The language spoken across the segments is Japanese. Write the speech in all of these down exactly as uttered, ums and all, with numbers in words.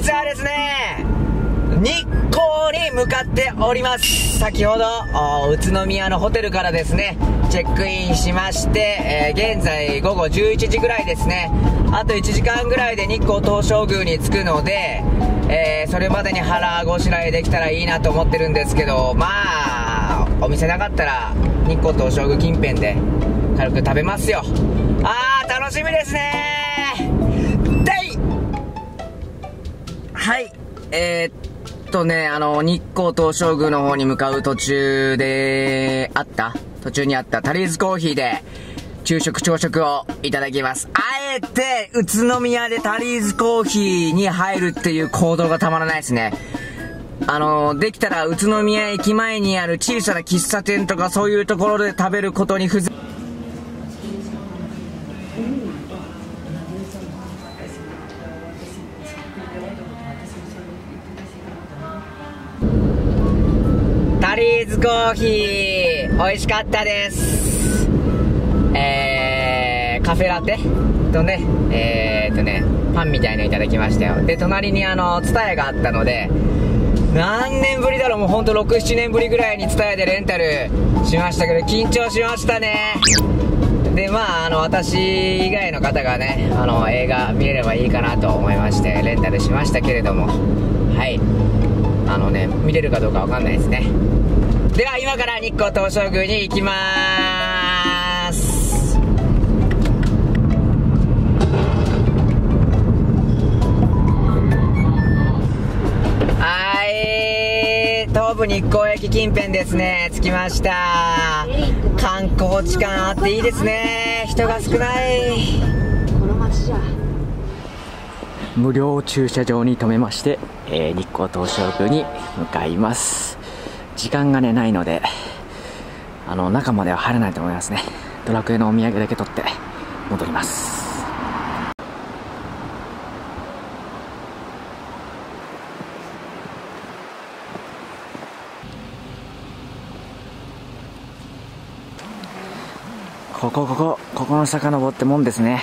日はですね、日光に向かっております。先ほど宇都宮のホテルからですねチェックインしまして、えー、現在午後じゅういちじぐらいですね。あといちじかんぐらいで日光東照宮に着くので、えー、それまでに腹ごしらえできたらいいなと思ってるんですけど、まあお店なかったら日光東照宮近辺で軽く食べますよ。あー楽しみですね。はい、えー、っとね、あの、日光東照宮の方に向かう途中であった、途中にあったタリーズコーヒーで昼食朝食をいただきます。あえて宇都宮でタリーズコーヒーに入るっていう行動がたまらないですね。あの、できたら宇都宮駅前にある小さな喫茶店とかそういうところで食べることにふざタリーズコーヒー美味しかったです。えー、カフェラテとね、えー、っとねパンみたいのいただきましたよ。で隣にあのツタヤがあったので、何年ぶりだろう、もうほんとろく、ななねんぶりぐらいにツタヤでレンタルしましたけど、緊張しましたね。でまああの私以外の方がね、あの映画見れればいいかなと思いましてレンタルしましたけれども、はい、あのね見れるかどうかわかんないですね。では今から日光東照宮に行きまーす。はい、東武日光駅近辺ですね、着きました。観光地感あっていいですね。人が少ない。この街じゃ無料駐車場に停めまして、えー、日光東照宮に向かいます。時間がねないので、あの中までは入らないと思いますね。ドラクエのお土産だけ取って戻ります。ここここここの遡ってもんですね。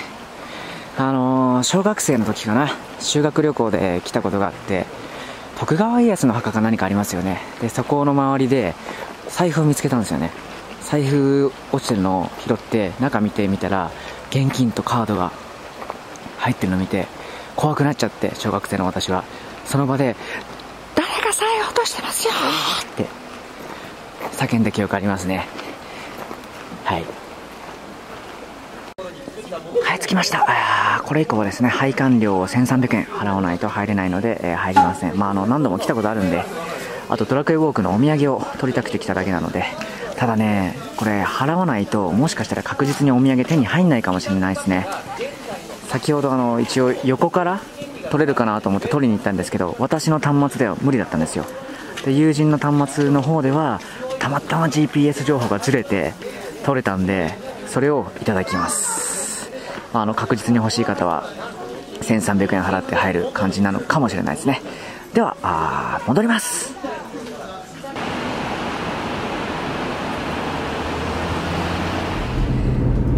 あのー、小学生の時かな、修学旅行で来たことがあって、徳川家康の墓か何かありますよね。でそこの周りで財布を見つけたんですよね。財布落ちてるのを拾って中見てみたら現金とカードが入ってるのを見て怖くなっちゃって、小学生の私はその場で「誰か財布落としてますよ!」って叫んだ記憶ありますね。はいはい、着きました。これ以降はですね、拝観料をせんさんびゃくえん払わないと入れないので、えー、入りません。まああの何度も来たことあるんで、あとドラクエウォークのお土産を取りたくて来ただけなので、ただねこれ払わないともしかしたら確実にお土産手に入んないかもしれないですね。先ほどあの一応横から取れるかなと思って取りに行ったんですけど、私の端末では無理だったんですよ。で友人の端末の方ではたまたま ジーピーエス 情報がずれて取れたんで、それをいただきます。あの確実に欲しい方はせんさんびゃくえん払って入る感じなのかもしれないですね。ではあ戻ります。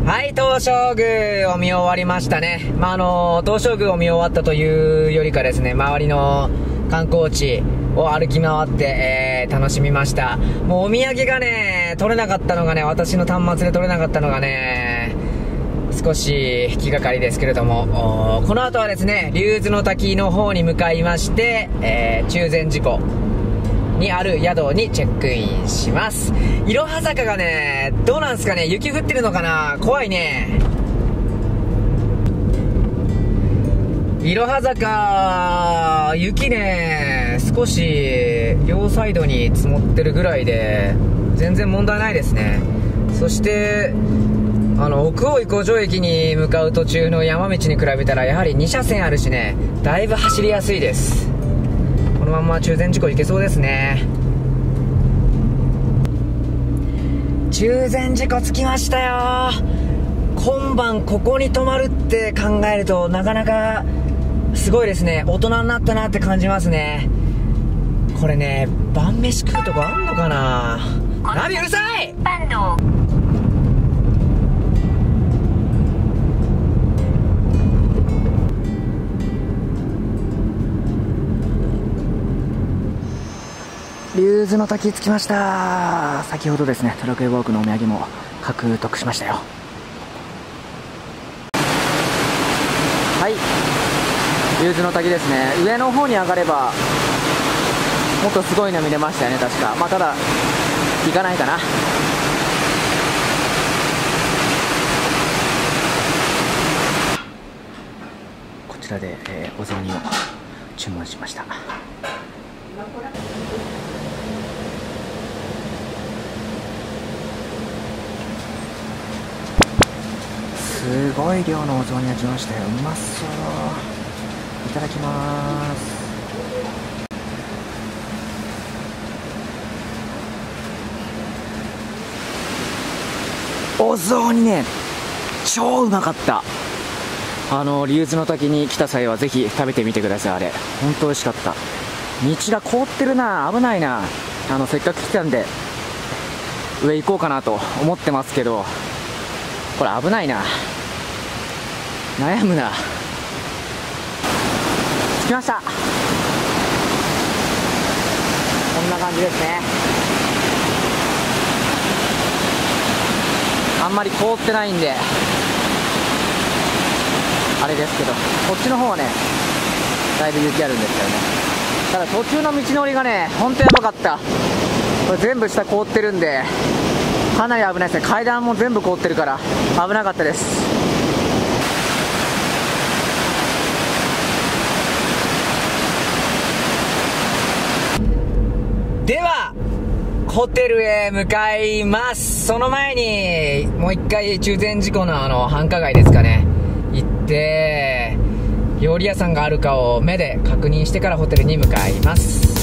はい、東照宮を見終わりましたね。まああの東照宮を見終わったというよりかですね、周りの観光地を歩き回って、えー、楽しみました。もうお土産がね取れなかったのがね、私の端末で取れなかったのがね少し気がかりですけれども、この後はですね竜頭の滝の方に向かいまして、えー、中禅寺湖にある宿にチェックインします。いろは坂がねどうなんですかね、雪降ってるのかな、怖いね。いろは坂雪ね少し両サイドに積もってるぐらいで全然問題ないですね。そしてあの奥大井湖上駅に向かう途中の山道に比べたらやはりにしゃせんあるしね、だいぶ走りやすいです。このまま中禅寺湖行けそうですね。中禅寺湖着きましたよ。今晩ここに泊まるって考えるとなかなかすごいですね。大人になったなって感じますね。これね晩飯食うとこあんのかな。ナビうるさい。バンド竜頭の滝着きました。先ほどですね、トラクエウォークのお土産も獲得しましたよ。はい、竜頭の滝ですね。上の方に上がればもっとすごいの見れましたよね、確か。まあただ行かないかな。こちらで、えー、お雑煮を注文しました。すごい量のお雑煮が来ましたよ。うまそう。いただきます。お雑煮ね、超うまかった。あの竜頭の滝に来た際はぜひ食べてみてください。あれ本当美味しかった。道が凍ってるな、危ないな。あのせっかく来たんで上行こうかなと思ってますけど、これ危ないな、悩むな。着きました。こんな感じですね。あんまり凍ってないんであれですけど、こっちの方はねだいぶ雪あるんですけどね。ただ途中の道のりがねほんとやばかった。これ全部下凍ってるんでかなり危ないですね。階段も全部凍ってるから危なかったです。ではホテルへ向かいます。その前にもう一回中禅寺湖のあの繁華街ですかね、行って料理屋さんがあるかを目で確認してからホテルに向かいます。